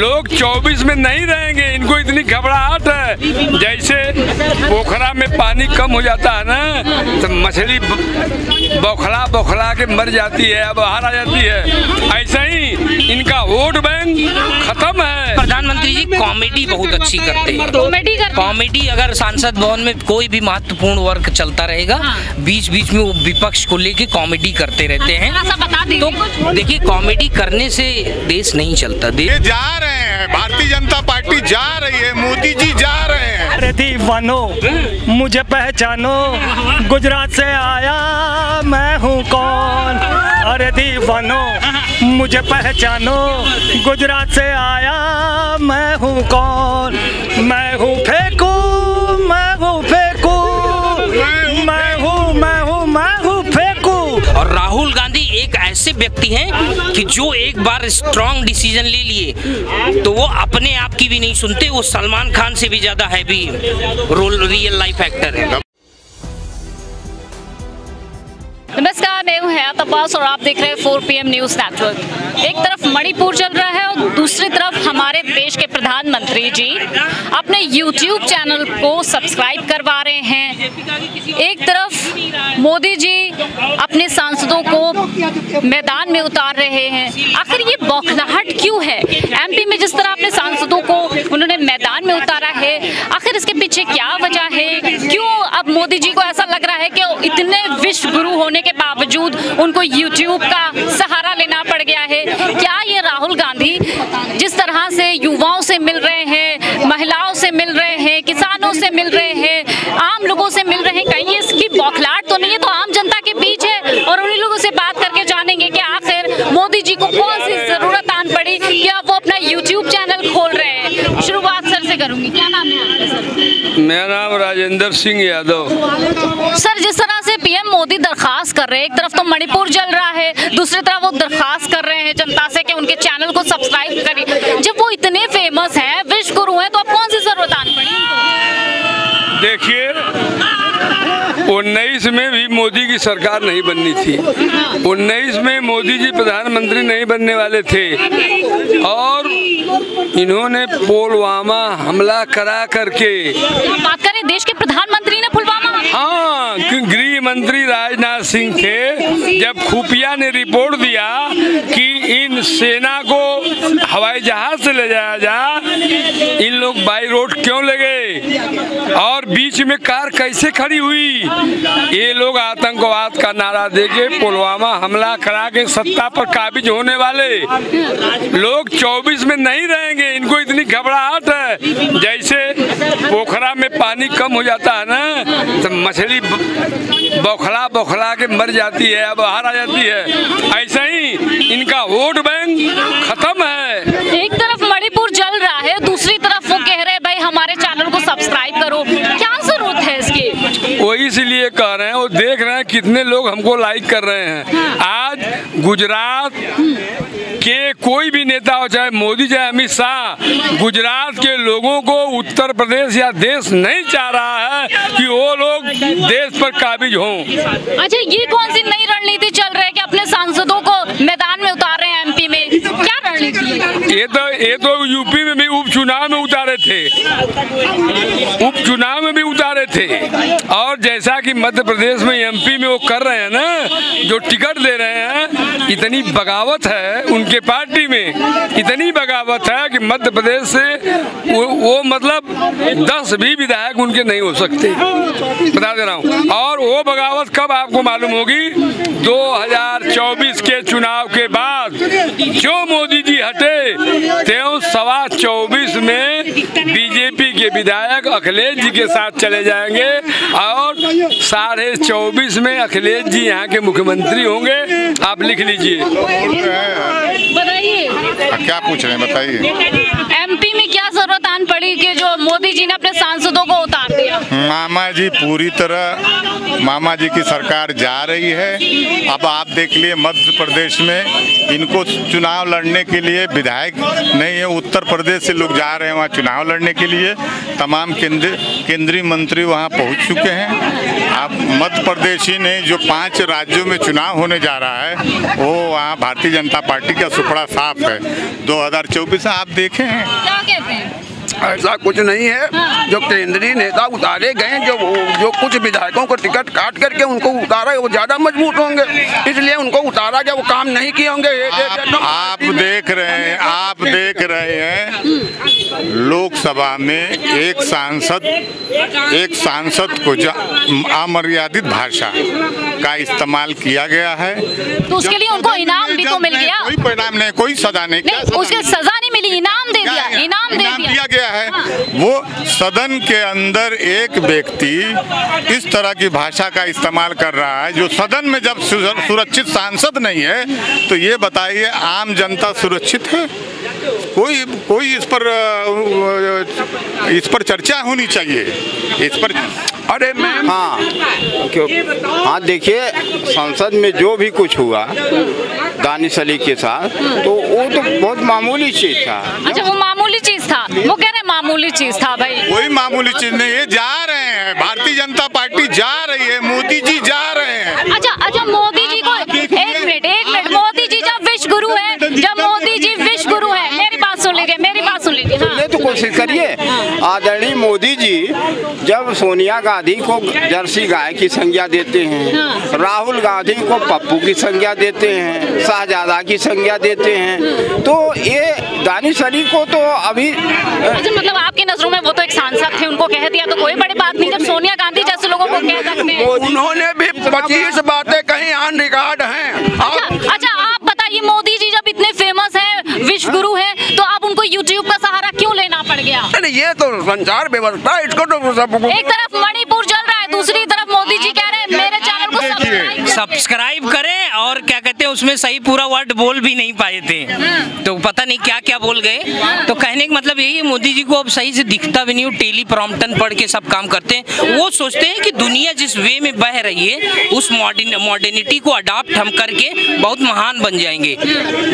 लोग 24 में नहीं रहेंगे, इनको इतनी घबराहट है। जैसे पोखरा में पानी कम हो जाता है ना, तो मछली बौखला बौखला के मर जाती है, अब बाहर आ जाती है। ऐसा ही इनका वोट बैंक खत्म है। प्रधानमंत्री जी कॉमेडी बहुत अच्छी करते हैं, कॉमेडी अगर सांसद भवन में कोई भी महत्वपूर्ण वर्ग चलता रहेगा, बीच बीच में वो विपक्ष को लेके कॉमेडी करते रहते हैं। तो देखिए, कॉमेडी करने से देश नहीं चलता। देश जा रहे हैं, भारतीय जनता पार्टी जा रही है, मोदी जी जा रहे हैं। अरे दीवानो मुझे पहचानो, गुजरात से आया मैं हूँ कौन। अरे दीवानो मुझे पहचानो, गुजरात से आया मैं हूँ कौन। मैं हूँ फेंकू, मैं हूँ फेंकू, मैं हूँ मैं हूँ मैं हूँ फेंकू। और राहुल गांधी एक ऐसे व्यक्ति हैं कि जो एक बार स्ट्रॉन्ग डिसीजन ले लिए तो वो अपने आप की भी नहीं सुनते। वो सलमान खान से भी ज्यादा heavy role real life actor है। नमस्कार, मैं हूँ हयात अब्बास और आप देख रहे हैं 4PM न्यूज़ नेटवर्क। एक तरफ मणिपुर चल रहा है और दूसरी तरफ हमारे देश के प्रधानमंत्री जी अपने YouTube चैनल को सब्सक्राइब करवा रहे हैं। एक तरफ मोदी जी अपने सांसदों को मैदान में उतार रहे हैं। आखिर ये बौखलाहट क्यों है? MP में जिस तरह अपने सांसदों को उन्होंने मैदान में उतारा है, आखिर इसके पीछे क्या वजह है? क्यों अब मोदी जी को ऐसा लग रहा है कि इतने विश्व गुरु होने के बावजूद उनको YouTube का सहारा लेना पड़ गया है? क्या ये राहुल गांधी जिस तरह से युवाओं से मिल रहे हैं, महिलाओं से मिल रहे हैं, किसानों से मिल रहे हैं, आम लोगों से मिल रहे हैं, कहीं इसकी बौखलाहट तो नहीं है? तो आम जनता के बीच है और उन्हीं लोगों से बात करके जानेंगे कि आखिर मोदी जी को कौन सी जरूरत आन पड़ी कि अब वो अपना YouTube चैनल खोल रहे हैं। शुरुआत सर से करूंगी। क्या नाम है आपका सर? मेरा नाम राजेंद्र सिंह यादव। सर, जिस तरह से PM मोदी दरखास्त कर रहे हैं, एक तरफ तो मणिपुर जल रहा है, दूसरी तरफ वो दरखास्त कर रहे हैं जनता से कि उनके चैनल को सब्सक्राइब करें। जब वो इतने फेमस हैं, विश्व गुरु हैं, तो अब कौन सी जरूरत आन पड़ी? देखिए, 19 में भी मोदी की सरकार नहीं बननी थी, 19 में मोदी जी प्रधानमंत्री नहीं बनने वाले थे और इन्होंने पुलवामा हमला करा करके, बात करें देश के प्रधानमंत्री ने पुलवामा, हाँ, गृह मंत्री राजनाथ सिंह थे, जब खुफिया ने रिपोर्ट दिया कि इन सेना को हवाई जहाज से ले जाया जा, इन लोग बाई रोड क्यों ले गए और बीच में कार कैसे खड़ी हुई? ये लोग आतंकवाद का नारा देके पुलवामा हमला करा के सत्ता पर काबिज होने वाले लोग 24 में नहीं रहेंगे, इनको इतनी घबराहट है। जैसे पोखरा में पानी कम हो जाता है ना, तो मछली बौखला बौखला के मर जाती है, अब बाहर आ जाती है। ऐसा ही इनका वोट बैंक खत्म है। एक तरफ मणिपुर जल रहा है, दूसरी तरफ वो कह रहे हैं भाई हमारे चैनल को सब्सक्राइब करो। क्या जरूरत है इसकी? वो इसलिए कह रहे हैं, वो देख रहे हैं कितने लोग हमको लाइक कर रहे हैं। आज गुजरात के कोई भी नेता हो, चाहे मोदी चाहे अमित शाह, गुजरात के लोगों को उत्तर प्रदेश या देश नहीं चाह रहा है कि वो लोग देश पर काबिज हों। अच्छा, ये कौन सी नई रणनीति चल रही है कि अपने सांसदों को मैदान में उतार रहे हैं MP में? क्या रणनीति है? ये तो यूपी में भी उपचुनाव में उतारे थे, उपचुनाव में भी उतारे थे। और जैसा कि मध्य प्रदेश में MP में वो कर रहे हैं ना, जो टिकट दे रहे हैं, इतनी बगावत है उनके पार्टी में, इतनी बगावत है कि मध्य प्रदेश से वो मतलब 10 भी विधायक उनके नहीं हो सकते, बता दे रहा हूँ। और वो बगावत कब आपको मालूम होगी? 2024 के चुनाव के बाद जो मोदी जी हटे, त्यों 24 में बीजेपी के विधायक अखिलेश जी के साथ चले जाएंगे और 24.5 में अखिलेश जी यहाँ के मुख्यमंत्री होंगे। आप लिख लीजिए। बताइए क्या पूछ रहे हैं, बताइए। MP में क्या जरूरत आन पड़ी के जो मोदी जी ने अपने सांसदों को उतार दिया। मामा जी पूरी तरह मामा जी की सरकार जा रही है। अब आप देख लिए मध्य प्रदेश में इनको चुनाव लड़ने के लिए विधायक नहीं है, उत्तर प्रदेश से लोग जा रहे हैं वहाँ चुनाव लड़ने के लिए। तमाम केंद्रीय मंत्री वहाँ पहुँच चुके हैं। आप मध्य प्रदेश ही नहीं, जो 5 राज्यों में चुनाव होने जा रहा है वो वहाँ भारतीय जनता पार्टी का सुपड़ा साफ है। 2024 आप देखे हैं, क्या कहते हैं? ऐसा कुछ नहीं है। जो केंद्रीय नेता उतारे गए, जो कुछ विधायकों को टिकट काट करके उनको उतारा, वो ज़्यादा मजबूत होंगे, इसलिए उनको उतारा गया। वो काम नहीं किए होंगे। आप देख रहे हैं, आप देख रहे हैं लोकसभा में एक सांसद को अमर्यादित भाषा का इस्तेमाल किया गया है, तो उसके लिए उनको इनाम भी तो मिल गया। कोई परिणाम नहीं, कोई सजा नहीं, उसके सजा नहीं मिली, इनाम दे दिया, इनाम दिया गया है। वो सदन के अंदर एक व्यक्ति इस तरह की भाषा का इस्तेमाल कर रहा है जो सदन में जब सुरक्षित सांसद नहीं है, तो ये बताइए आम जनता सुरक्षित है? कोई इस पर चर्चा होनी चाहिए इस पर। अरे मैम, हाँ देखिए, संसद में जो भी कुछ हुआ दानिश अली के साथ, तो वो तो बहुत मामूली चीज था। अच्छा, वो मामूली चीज था, वो कह रहे मामूली चीज था। भाई कोई मामूली चीज नहीं है। जा रहे हैं, भारतीय जनता पार्टी जा रही है, मोदी जी जा रहे हैं। अच्छा मोदी जी को एक मिनट, मोदी जी जब विश्व गुरु है, जब मोदी जी विश्व गुरु है, मेरी बात सुन लीजिए। तो कोशिश करिए, आदरणीय मोदी जी जब सोनिया गांधी को जर्सी गाय की संज्ञा देते हैं, राहुल गांधी को पप्पू की संज्ञा देते हैं, शाहजादा की संज्ञा देते हैं, तो ये दानिश अली को तो अभी मतलब आपकी नजरों में वो तो एक सांसद थे, उनको कह दिया तो कोई बड़ी बात नहीं, जब सोनिया गांधी जैसे लोगों को कह सकते हैं। उन्होंने भी 25 बातें कहीं ऑन रिकॉर्ड हैं। अच्छा आप बताइए, मोदी जी जब इतने फेमस है, विश्व गुरु है, तो आप उनको यूट्यूब का सहारा क्यों लेना पड़ गया? ये तो संचार व्यवस्था, इसको तो एक तरफ मणिपुर चल रहा है, दूसरी तरफ मोदी जी कह रहे हैं मेरे चैनल को सब्सक्राइब करें, और क्या कहते हैं उसमें सही पूरा वर्ड बोल भी नहीं पाए थे, तो पता नहीं क्या क्या बोल गए। तो कहने का मतलब यही है, मोदी जी को अब सही से दिखता भी नहीं, टेलीप्रॉम्प्टर पढ़ के सब काम करते हैं। वो सोचते हैं कि दुनिया जिस वे में बह रही है उस मॉडर्निटी को अडॉप्ट हम करके बहुत महान बन जाएंगे।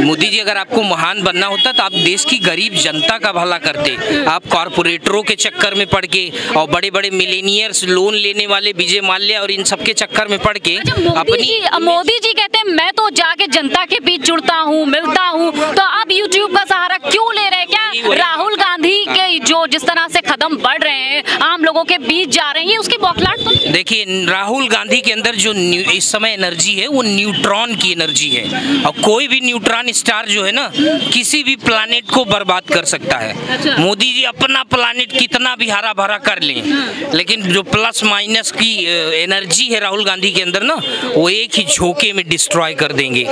मोदी जी अगर आपको महान बनना होता तो आप देश की गरीब जनता का भला करते, आप कॉरपोरेटरों के चक्कर में पड़ के और बड़े बड़े मिलेनियर्स, लोन लेने वाले विजय माल्या और इन सब के चक्कर में पड़ के अपनी। मोदी जी कहते हैं मैं तो जाके जनता के बीच जुड़ता हूँ, मिलता हूँ, तो आप यूट्यूब का सहारा क्यों ले रहे हैं? क्या राहुल गांधी के जो जिस तरह से कदम बढ़ रहे हैं, आम लोगों के बीच जा रहे हैं, उसकी बौखलाहट तो देखिए। राहुल गांधी के अंदर जो इस समय एनर्जी है वो न्यूट्रॉन की एनर्जी है, और कोई भी न्यूट्रॉन स्टार जो है ना किसी भी प्लानेट को बर्बाद कर सकता है। मोदी जी अपना प्लानेट कितना भी हरा भरा कर लें, लेकिन जो प्लस माइनस की एनर्जी है राहुल गांधी के अंदर ना, वो एक ही झोंके में डिस्ट्रॉय कर देंगे।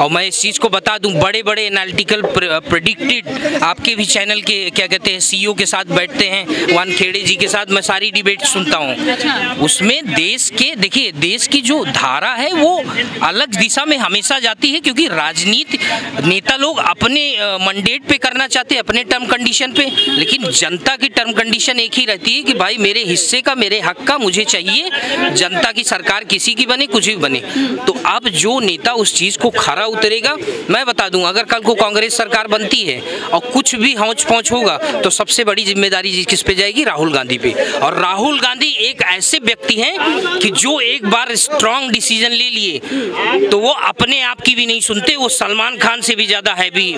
और मैं इस चीज़ को बता दूं, बड़े बड़े एनालिटिकल प्रेडिक्टेड आपके भी चैनल के क्या कहते हैं सीईओ के साथ बैठते हैं, वानखेड़े जी के साथ मैं सारी डिबेट सुनता हूं, उसमें देश के देखिए देश की जो धारा है वो अलग दिशा में हमेशा जाती है, क्योंकि राजनीति नेता लोग अपने मंडेट पे करना चाहते हैं, अपने टर्म कंडीशन पे, लेकिन जनता की टर्म कंडीशन एक ही रहती है कि भाई मेरे हिस्से का, मेरे हक का मुझे चाहिए, जनता की सरकार किसी की बने, कुछ भी बने। तो अब जो नेता उस चीज़ को खरा उतरेगा, मैं बता दूं अगर कल को कांग्रेस सरकार बनती है और कुछ भी हौच पौच होगा तो सबसे बड़ी जिम्मेदारी किस पे जाएगी? राहुल गांधी पे। और राहुल गांधी एक ऐसे व्यक्ति हैं कि जो एक बार स्ट्रांग डिसीजन ले लिए तो वो अपने आप की भी नहीं सुनते, वो सलमान खान से भी ज़्यादा heavy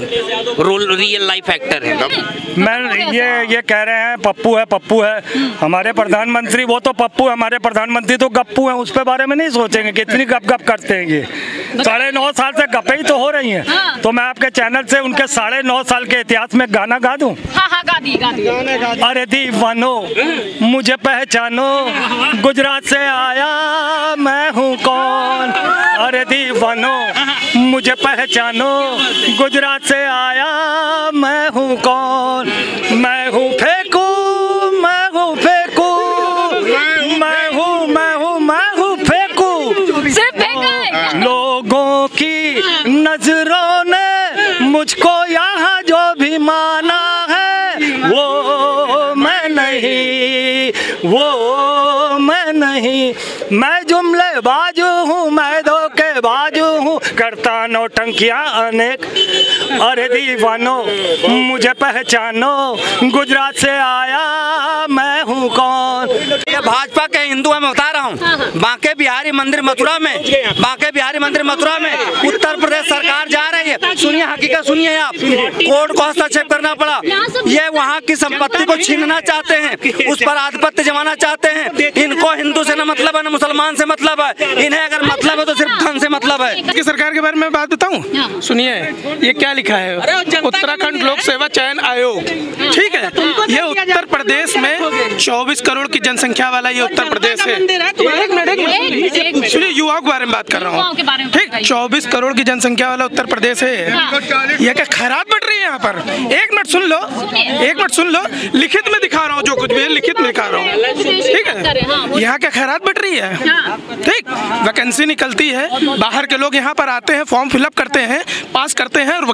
role real life actor है। मैं ये कह रहे हैं पप्पू है हमारे प्रधानमंत्री, वो तो पप्पू, हमारे प्रधानमंत्री तो गप्पू हैं, उस पे बारे में नहीं सोचेंगे कितनी गप करते हैं। ये 9.5 साल से गप्पे ही तो हो रही हैं। हाँ। तो मैं आपके चैनल से उनके 9.5 साल के इतिहास में गाना गा दूं। हाँ, गा दी। अरे दीवानो मुझे पहचानो, गुजरात से आया मैं हूँ कौन, अरे दीवानो मुझे पहचानो, गुजरात से आया मैं हूँ कौन, मैं हूँ फेंकू, मैं हूँ फेंकू, मैं हूँ फेंकू। लोगों की नजरों ने मुझको यहाँ जो भी माना है वो वो मैं नहीं, मैं जुमलेबाजू हूँ, मैं धोखेबाजू हूँ, करता नौटंकियाँ अनेक। अरे दीवानो मुझे पहचानो, गुजरात से आया मैं हूँ कौन। ये भाजपा के हिंदू है, मैं बता रहा हूँ। बांके बिहारी मंदिर मथुरा में, बांके बिहारी मंदिर मथुरा में उत्तर प्रदेश सरकार जा रही है। सुनिए हकीकत सुनिए आप, कोर्ट को हस्तक्षेप करना पड़ा। ये वहाँ की संपत्ति को छीनना चाहते हैं, उस पर आधिपत्य जमाना चाहते हैं। इनको हिंदू से ना मतलब है, ना मुसलमान से मतलब है। इन्हें अगर मतलब है तो सिर्फ धन से मतलब है। की सरकार के बारे में बात बताऊँ, सुनिए ये क्या लिखा है, उत्तराखंड लोक सेवा चयन आयोग। ठीक है, ये उत्तर प्रदेश में 24 करोड़ की जनसंख्या वाला ये उत्तर प्रदेश है। सुनिए युवाओं के बारे में बात कर रहा हूँ, ठीक। 24 करोड़ की जनसंख्या वाला उत्तर प्रदेश है, ये क्या खैरात बढ़ रही है यहाँ पर। एक मिनट सुन लो, एक मिनट सुन लो, लिखित में दिखा रहा हूँ, जो कुछ भी लिखित में दिखा रहा हूँ, ठीक है। यहाँ क्या खैरात बढ़ रही है, ठीक। वैकेंसी निकलती है, बाहर के लोग यहाँ पर आते हैं, फॉर्म फिलअप करते हैं, पास करते हैं और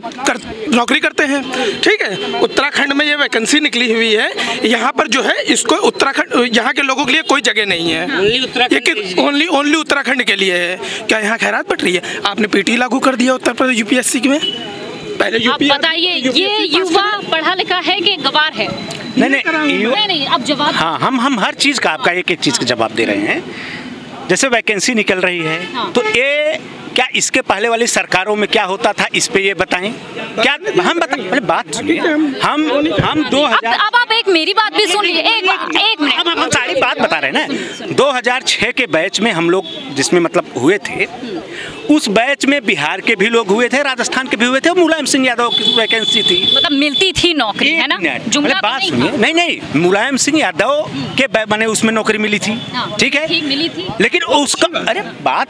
नौकरी करते हैं, ठीक है। उत्तराखंड में ये वैकेंसी निकली हुई है, यहाँ पर जो है इसको उत्तराखंड, यहाँ के लोगों के लिए कोई जगह नहीं है, ये ओनली उत्तराखंड के लिए है। क्या यहाँ खैरात बढ़ रही है? आपने पीटी लागू कर दिया उत्तर प्रदेश यूपीएससी में। पहले आप बताइए ये युवा पढ़ा लिखा है कि गवार है? नहीं नहीं, अब जवाब। हाँ, हम हर चीज़ का, आपका एक एक चीज़ का जवाब दे रहे हैं। जैसे वैकेंसी निकल रही है तो ये क्या इसके पहले वाली सरकारों में क्या होता था, इस पे ये बताएं। क्या हम बताएं, अरे बात हम 2000, अब आप एक मेरी बात भी सुन लीजिए, एक मिनट, हम सारी बात बता रहे हैं ना। 2006 के बैच में हम लोग जिसमें मतलब हुए थे, उस बैच में बिहार के भी लोग हुए थे, राजस्थान के भी हुए थे। मुलायम सिंह यादव की वैकेंसी थी, मतलब मिलती थी नौकरी, है ना। बात सुनिए, नहीं नहीं, मुलायम सिंह यादव के माने उसमें नौकरी मिली थी, ठीक है, मिली थी। लेकिन उसका, अरे बात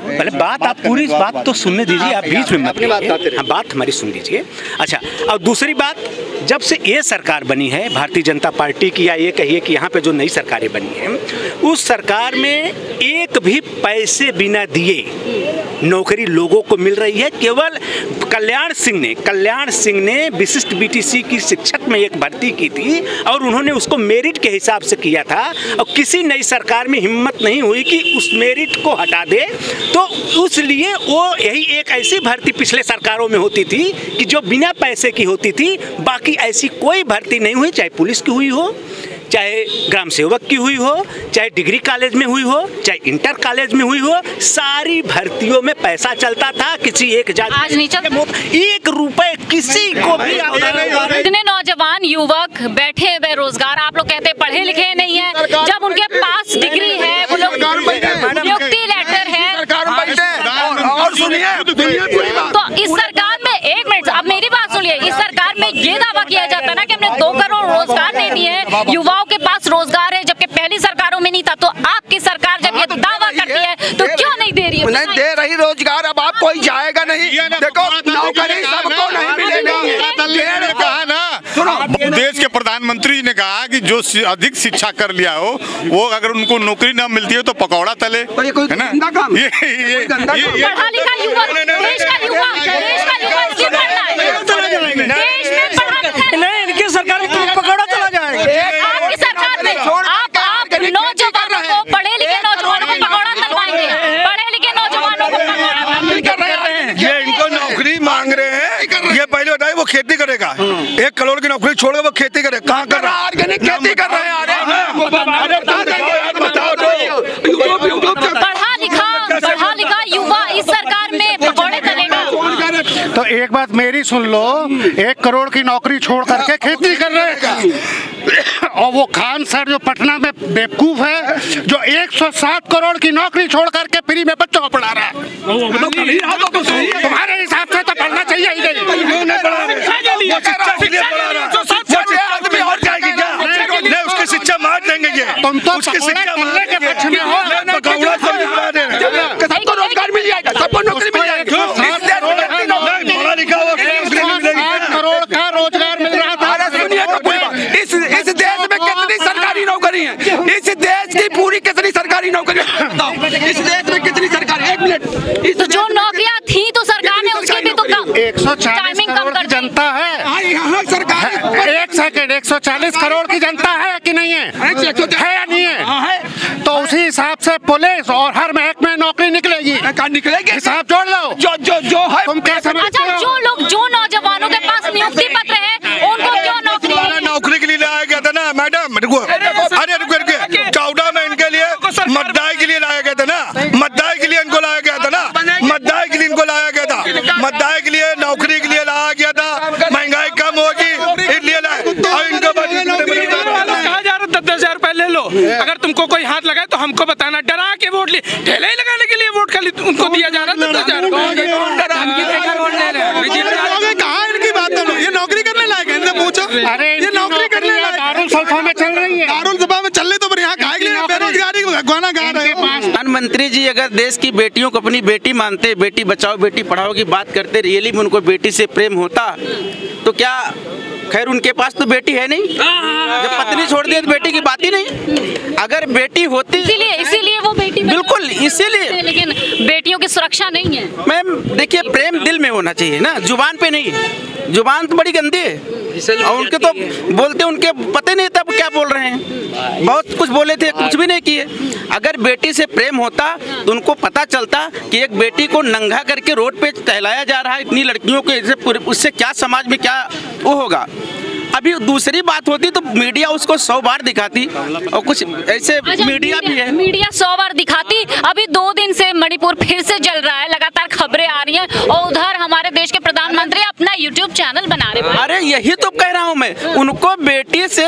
आप पूरी तो सुनने दीजिए, आप बीच में मत करिए, हाँ बात हमारी सुन लीजिए। अच्छा, और दूसरी बात, जब से ये सरकार बनी है भारतीय जनता पार्टी की, या ये कहिए कि यहाँ पे जो नई सरकारें बनी हैं, उस सरकार में एक भी पैसे बिना दिए नौकरी लोगों को मिल रही है। केवल कल्याण सिंह ने विशिष्ट बीटीसी की शिक्षक में एक भर्ती की थी और उन्होंने उसको मेरिट के हिसाब से किया था, और किसी नई सरकार में हिम्मत नहीं हुई कि उस मेरिट को हटा दे। तो उसलिए वो यही एक ऐसी भर्ती पिछले सरकारों में होती थी कि जो बिना पैसे की होती थी, बाकी ऐसी कोई भर्ती नहीं हुई, चाहे पुलिस की हुई हो, चाहे ग्राम सेवक की हुई हो, चाहे डिग्री कॉलेज में हुई हो, चाहे इंटर कॉलेज में हुई हो। सारी भर्तियों में पैसा चलता था, किसी एक आज नहीं चलता, 1 रुपए किसी को भी। इतने नौजवान युवक बैठे बेरोजगार, आप लोग कहते पढ़े लिखे नहीं है, जब उनके पास डिग्री है, वो लोग नियुक्ति लेटर है। तो इस सरकार में, एक मिनट, अब मेरी बात सुनिए, इस सरकार में ये दावा किया जाता है ना कि हमने 2 करोड़ रोजगार दे दिए है, युवाओं के पास रोजगार है, जबकि पहली सरकारों में नहीं था। तो आपकी सरकार जब ये दावा करती है तो क्यों नहीं दे रही है? नहीं दे रही रोजगार, अब आप कोई जाएगा नहीं। देखो नौकरी सबको नहीं मिलेगा ना। सुनो, देश के प्रधानमंत्री ने कहा कि जो अधिक शिक्षा कर लिया हो, वो अगर उनको नौकरी ना मिलती हो तो पकौड़ा तले, है ना। नहीं, इनकी सरकार में पकौड़ा चला जाएगा। आपकी सरकार में आप नौजवानों को, पढ़े लिखे नौजवानों को पकौड़ा तलवाएंगे, पढ़े लिखे नौजवानों को पकौड़ा। ये इनको नौकरी मांग रहे हैं, ये पहले बताइए वो खेती करेगा, 1 करोड़ की नौकरी छोड़ के वो खेती करे, कहाँ कर रहा है? ऑर्गेनिक खेती कर रहे हैं। पढ़ा लिखा युवा इस सरकार में पकौड़े तलेगा। तो एक बात मेरी सुन लो, 1 करोड़ की नौकरी छोड़ करके खेती कर रहे, और वो खान सर जो पटना में बेवकूफ है, जो 107 करोड़ की नौकरी छोड़ करके फ्री में बच्चों को पढ़ा रहा है। तुम्हारे हिसाब से तो पढ़ना चाहिए ही नहीं, उसकी शिक्षा मार देंगे। तुम तो पक्ष में हो, सबको रोजगार मिल जाएगा, सबको नौकरी मिल जाएगी, 8 करोड़ का रोजगार मिल रहा था। सुनिए तो, इस देश में कितनी सरकारी नौकरी है, इस देश की पूरी कितनी सरकारी नौकरी, इस देश में कितनी सरकारी, 1 मिनट, जो नौकरियाँ थी तो सरकार ने उसके भी तो 140 करोड़ की जनता है यहाँ सरकार। एक सेकेंड, 140 करोड़ की जनता है कि नहीं है? है या नहीं है? तो उसी हिसाब से पुलिस और हर महकमे में नौकरी निकलेगी। निकलेगी हिसाब जोड़ लो जो जो जो है। तुम क्या समझते हो? जो लोग जो नौजवानों के पास नियुक्ति पत्र है उनको क्यों नौकरी? नौकरी के लिए लाया गया था ना मैडम, अरे रुको रुके, 14 में इनके लिए मतदान के लिए लाया गया था ना, मतदान के लिए इनको लाया गया था ना, मतदान के लिए इनको लाया गया था, मतदान के लिए नौकरी के लिए लाया गया था, महंगाई कम होगी इसलिए ले लो। अगर तुमको कोई हाथ लगाए तो हमको बताना, डरा के वोट ले, ठेले ही लगाने के लिए वोट कर उनको दिया जा रहा है 10,000। कहाँ इनकी बात है? ये नौकरी करने लायक है? इनसे पूछो, ये नौकरी करने लायक दारुल सभा में चल रही है, दारुल सभा में चल रही तो यहाँ कहा बेरोजगारी गाना गा रहे हैं। प्रधानमंत्री जी अगर देश की बेटियों को अपनी बेटी मानते, बेटी बचाओ बेटी पढ़ाओ की बात करते, रियली में उनको बेटी से प्रेम होता तो क्या, खैर उनके पास तो बेटी है नहीं, जब पत्नी छोड़ दी तो बेटी की बात ही नहीं। अगर बेटी होती इसीलिए वो बेटी बिल्कुल इसीलिए, लेकिन बेटियों की सुरक्षा नहीं है मैम। देखिए प्रेम दिल में होना चाहिए ना, जुबान पे नहीं। जुबान तो बड़ी गंदी है और उनके तो बोलते उनके पता नहीं तब क्या बोल रहे हैं, बहुत कुछ बोले थे कुछ भी नहीं किए। अगर बेटी से प्रेम होता तो उनको पता चलता कि एक बेटी को नंगा करके रोड पे टहलाया जा रहा है इतनी लड़कियों के, उससे क्या समाज में क्या वो होगा। अभी दूसरी बात होती तो मीडिया उसको 100 बार दिखाती और कुछ ऐसे मीडिया भी है, मीडिया 100 बार दिखाती। अभी 2 दिन से मणिपुर फिर से जल रहा है, लगातार खबरें आ रही हैं और उधर हमारे देश के प्रधानमंत्री अपना YouTube चैनल बना रहे हैं। अरे यही तो कह रहा हूँ मैं, उनको बेटी से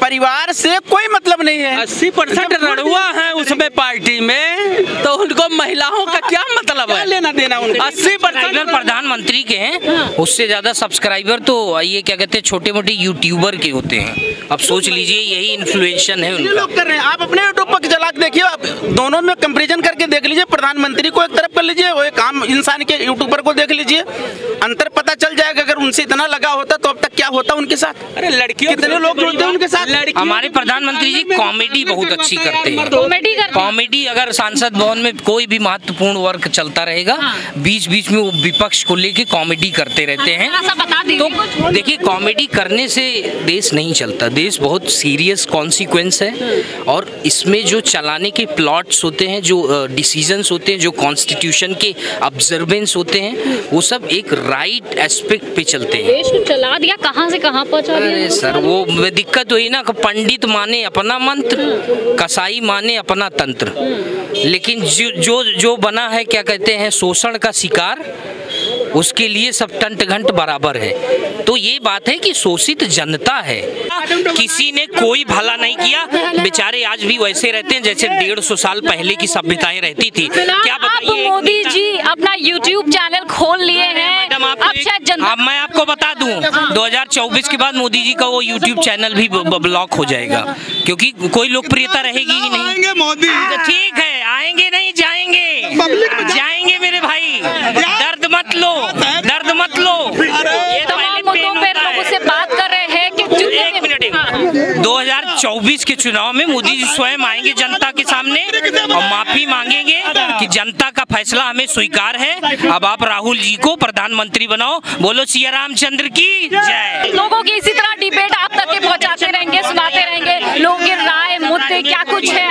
परिवार से कोई मतलब नहीं है। 80% रड़ुआ है उसमें पार्टी में, तो उनको महिलाओं का क्या मतलब है? लेना देना उनको 80% प्रधानमंत्री के हैं, उससे ज्यादा सब्सक्राइबर तो ये क्या कहते हैं छोटे मोटे यूट्यूबर के होते हैं। अब सोच लीजिए यही इन्फ्लुएंशन है उनका। लोग कर रहे हैं, आप अपने यूट्यूब पर चला के देखिए, आप दोनों में कंपैरिजन करके देख लीजिए, प्रधानमंत्री को एक तरफ कर लीजिए और एक आम इंसान के यूट्यूबर को देख लीजिए, अंतर पता चल जाएगा। अगर उनसे इतना लगा होता तो अब तक क्या होता उनके साथ? अरे लड़कियों कितने लोग जुड़ते हैं उनके साथ। हमारे प्रधानमंत्री जी कॉमेडी बहुत अच्छी करते हैं, कॉमेडी। अगर सांसद भवन में कोई भी महत्वपूर्ण वर्क चलता रहेगा, बीच बीच में वो विपक्ष को लेके कॉमेडी करते रहते हैं। तो देखिए कॉमेडी करने से देश नहीं चलता, देश बहुत सीरियस कॉन्सिक्वेंस है। और इसमें जो चलाने के प्लॉट्स होते हैं, जो डिसीजंस होते हैं, जो कॉन्स्टिट्यूशन के ऑब्जर्वेंस होते हैं, वो सब एक राइट एस्पेक्ट पे चलते हैं। देश को चला दिया, कहां से कहां पहुंचा दिया सर। वो दिक्कत हुई ना, पंडित माने अपना मंत्र, कसाई माने अपना तंत्र। लेकिन जो जो बना है क्या कहते हैं शोषण का शिकार, उसके लिए सब टंट घंट बराबर है। तो ये बात है कि शोषित जनता है, किसी ने कोई भला नहीं किया, बेचारे आज भी वैसे रहते हैं जैसे 150 साल पहले की सभ्यताएं रहती थी। क्या बताइए, मोदी जी अपना YouTube चैनल खोल लिए हैं। मैं आपको बता दूं 2024 के बाद मोदी जी का वो YouTube चैनल भी ब्लॉक हो जाएगा, क्योंकि कोई लोकप्रियता रहेगी ही नहीं। मोदी ठीक है, आएंगे नहीं जाएंगे, जाएंगे मेरे भाई, दर्द मत लो, दर्द मत लो। ये तमाम मुद्दों पे लोगों से बात कर रहे हैं कि 2024 के चुनाव में मोदी जी स्वयं आएंगे जनता के सामने और माफी मांगेंगे कि जनता का फैसला हमें स्वीकार है, अब आप राहुल जी को प्रधानमंत्री बनाओ। बोलो सिया रामचंद्र की जय। लोगों की इसी तरह डिबेट आप तक के पहुंचाते रहेंगे, सुनाते रहेंगे, लोगों के राय मुद्दे क्या कुछ है।